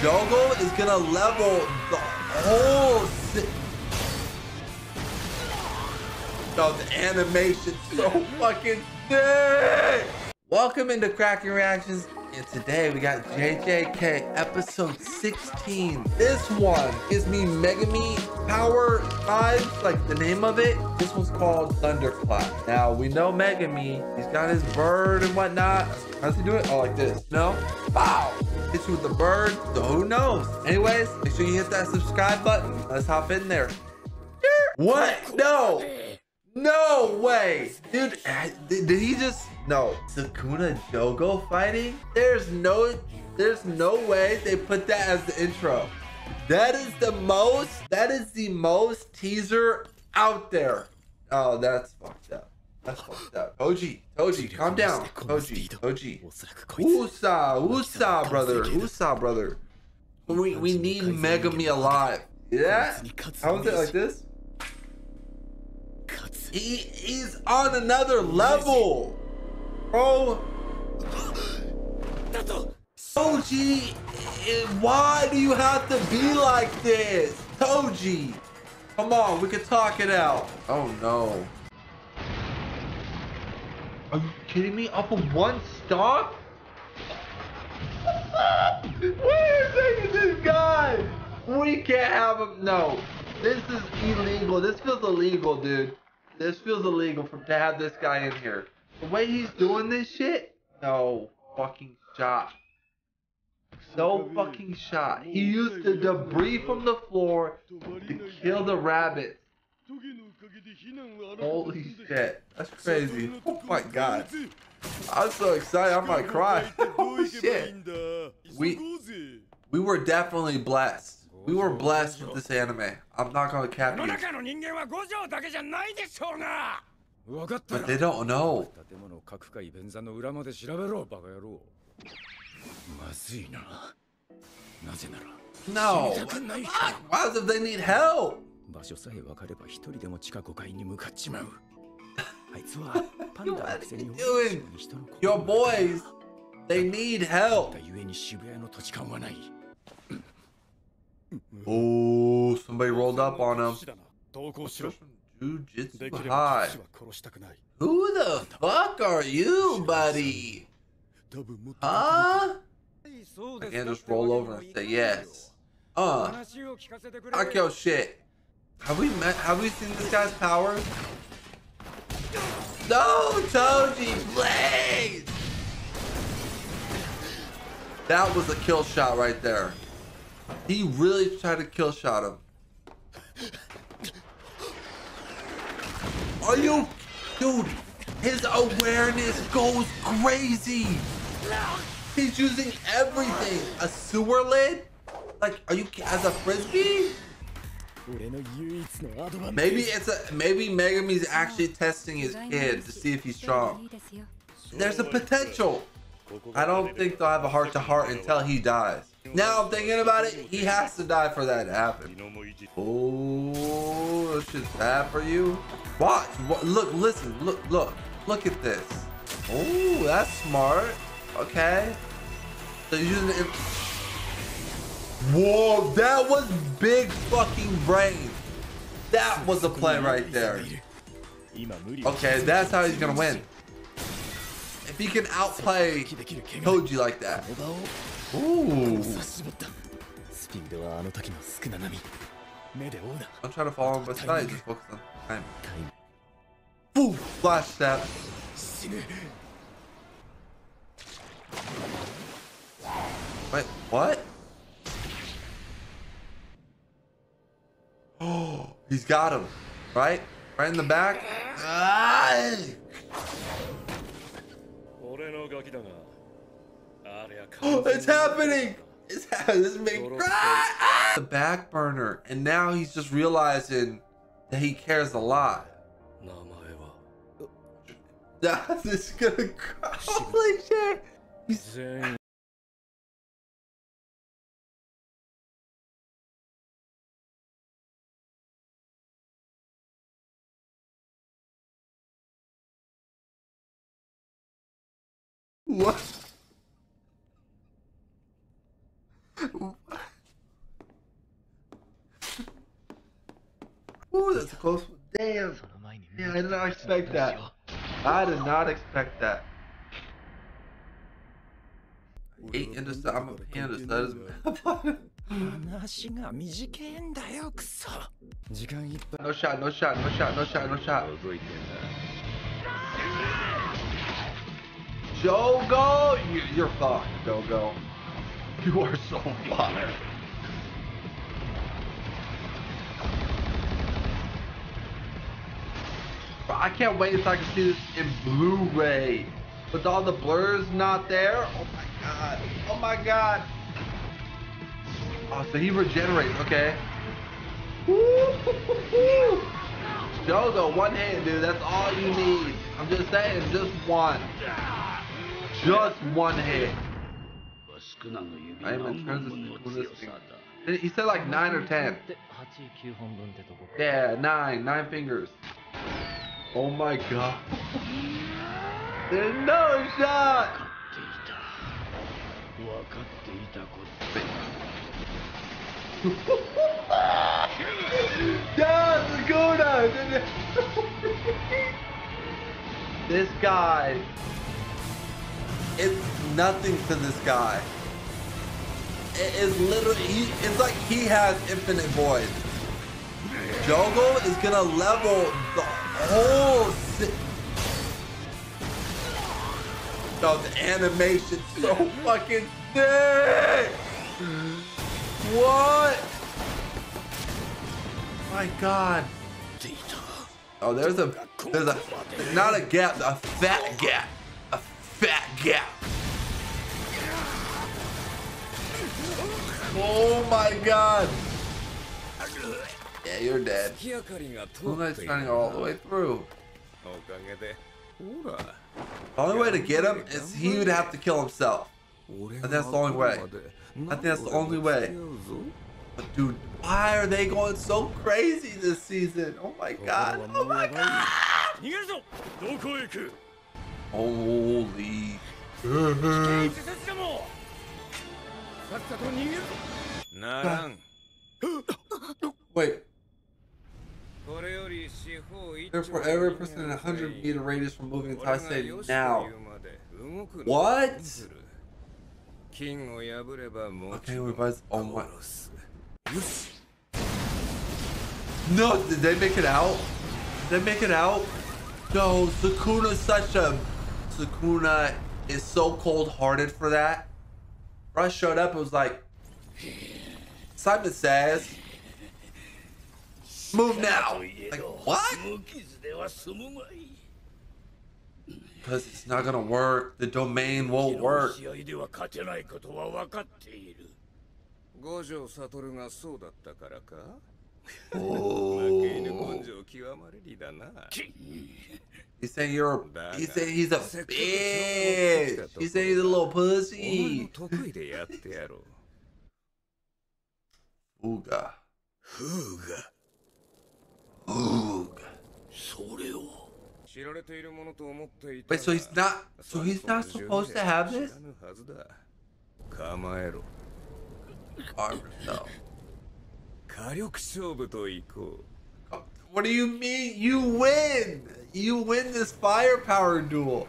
Jogo is gonna level the whole city. No, the animation's so fucking sick! Welcome into Kraken Reactions. And today we got JJK episode 16. This one gives me Megumi power vibes, like the name of it. This one's called Thunderclap. Now we know Megumi, he's got his bird and whatnot. How does he do it? Oh, like this. No? Wow! Hit you with the bird, so who knows? Anyways, make sure you hit that subscribe button. Let's hop in there. What? No! No way! Dude, did he just... No. Sukuna and Jogo fighting? There's no way they put that as the intro. That is the most teaser out there. Oh, that's fucked up. That's fucked up. Toji, calm down. Toji. Usa, brother. We need Megumi alive. Yeah? How is it like this? He's on another level, bro. Toji, why do you have to be like this? Toji, come on, we can talk it out. Oh no. Are you kidding me? Off of one stock? Where is this guy? We can't have him. No, this is illegal. This feels illegal, dude. This feels illegal to have this guy in here. The way he's doing this shit? No fucking shot. No fucking shot. He used the debris from the floor to kill the rabbit. Holy shit. That's crazy. Oh my god. I'm so excited. I might cry. Holy shit. We were definitely blessed. We were blessed with this anime. I'm not gonna cap you. But they don't know. No. Why does they need help? What are you doing? Your boys, they need help. Oh, somebody rolled up on him. Jujutsu high. Who the fuck are you, buddy? Huh? I can't just roll over and say yes. Fuck your shit. Have we seen this guy's powers? No, Toji, please! That was a kill shot right there. He really tried to kill shot him. Are you... Dude, his awareness goes crazy. He's using everything. A sewer lid? Like, are you... As a frisbee? Maybe Megumi's actually testing his kid to see if he's strong. There's a potential. I don't think they'll have a heart-to-heart until he dies. Now I'm thinking about it, he has to die for that to happen. Oh, this shit's bad for you. Watch, look, listen, look at this. Oh, that's smart. Okay. So you're using it. Whoa, that was big fucking brain. That was a play right there. Okay, that's how he's gonna win. If he can outplay Toji like that. Ooh. I'm trying to follow him, but tonight just focus on time. Boom! Flash step. Wait, what? Oh, he's got him. Right? Right in the back. Ah! It's happening! It's happening! This makes me cry! The back burner, and now he's just realizing that he cares a lot. This is gonna cry. Holy shit! He's... What? Ooh, that's a close one. Damn. Yeah, I did not expect that. I did not expect that. Eight into the I'm a panda, so that is no shot, no shot, no shot, no shot, no shot. Jogo, you're fucked, Jogo. You are so fucked. I can't wait until I can see this in Blu-ray. With all the blurs not there. Oh my god. Oh my god. Oh, so he regenerates. Okay. Woo-hoo-hoo-hoo. Jogo, one hand, dude. That's all you need. I'm just saying, just one. Just one hit. I even transitioned. He said like 9 or 10. Yeah, 9 fingers. Oh my god. There's no shot! Yeah, Sukuna! This guy. It's nothing to this guy. It is literally, it's like he has infinite void. Jogo is gonna level the whole the animation so fucking sick. What? My god. Oh, there's a not a gap, a fat gap. A fat gap. Oh my god. Yeah, you're dead. Who am I turning all the way through? The only way to get him is he would have to kill himself. And that's the only way. I think that's the only way. But dude, why are they going so crazy this season? Oh my god. Oh my god. Holy. God. Wait. Therefore, every person in a 100-meter radius from moving to Taisei now. What? Okay, we buys almost. No, did they make it out? Did they make it out? No, Sukuna's such a... Sukuna is so cold-hearted for that. When I showed up, it was like... Simon says... Move now! Like, what? Because it's not gonna work. The domain won't work. He's saying you're a, he's a bitch. He's saying he's a little pussy. Fuga. Fuga. Wait, so he's not. So he's not supposed to have this. What do you mean? You win. You win this firepower duel.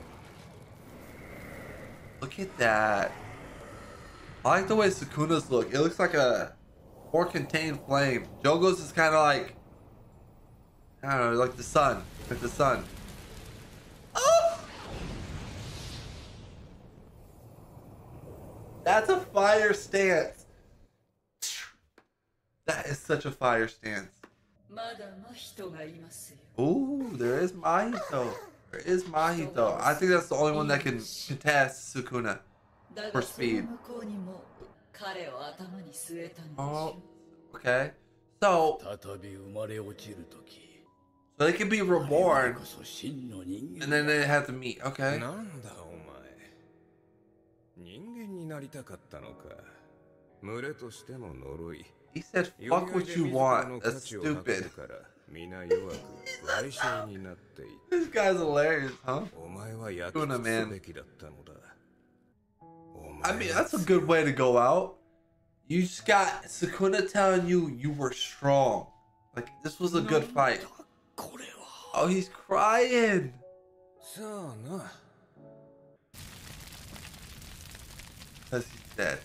Look at that. I like the way Sukuna's look. It looks like a more contained flame. Jogo's is kind of like. I don't know, like the sun. Like the sun. Oh! That's a fire stance. That is such a fire stance. Ooh, there is Mahito. There is Mahito. I think that's the only one that can contest Sukuna for speed. Oh, okay. So... They could be reborn, and then they have to meet. Okay. He said, "Fuck what you want." That's stupid. This guy's hilarious, huh? Sukuna, man. I mean, that's a good way to go out. You just got Sukuna telling you you were strong. Like, this was a good fight. Oh, he's crying. Because he's dead.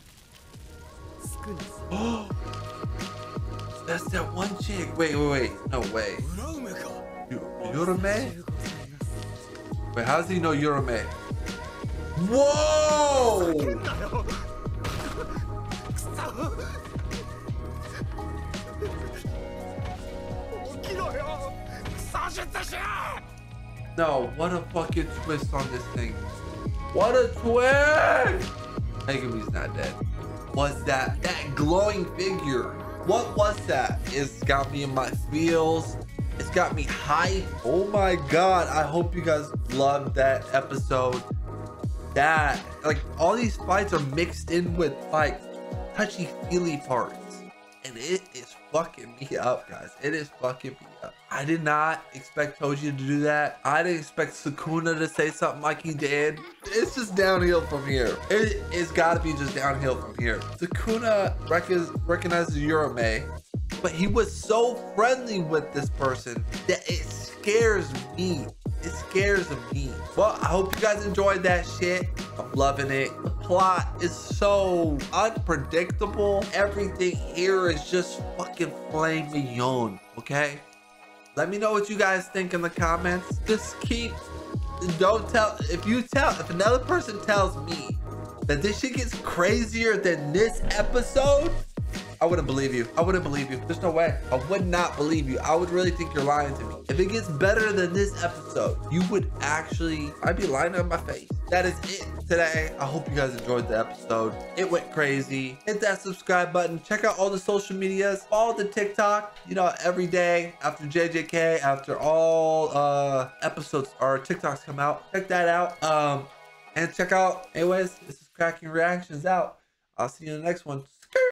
That's that one chick. Wait, wait, wait. No way. Yuramae? Wait, how does he know Yuramae? Whoa! No, what a fucking twist on this thing. What a twist! Megumi's not dead. Was that glowing figure? What was that? It's got me in my feels. It's got me hyped. Oh my god. I hope you guys loved that episode. That, like, all these fights are mixed in with, like, touchy-feely parts, and it is fucking me up, guys. It is fucking me up. I did not expect Toji to do that. I didn't expect Sukuna to say something like he did. It's just downhill from here. It's gotta be just downhill from here. Sukuna recognizes Yuramae, but he was so friendly with this person that it scares me. It scares me. Well, I hope you guys enjoyed that shit. I'm loving it. The plot is so unpredictable. Everything here is just fucking flame mignon, okay? Let me know what you guys think in the comments. Just if another person tells me that this shit gets crazier than this episode, I wouldn't believe you. I wouldn't believe you. There's no way. I would not believe you. I would really think you're lying to me. If it gets better than this episode, you would actually, I'd be lying on my face. That is it today. I hope you guys enjoyed the episode. It went crazy. Hit that subscribe button. Check out all the social medias, all the TikTok, you know, every day after JJK, after all episodes or TikToks come out, check that out. And check out, anyways, this is Kraken Reactions out. I'll see you in the next one.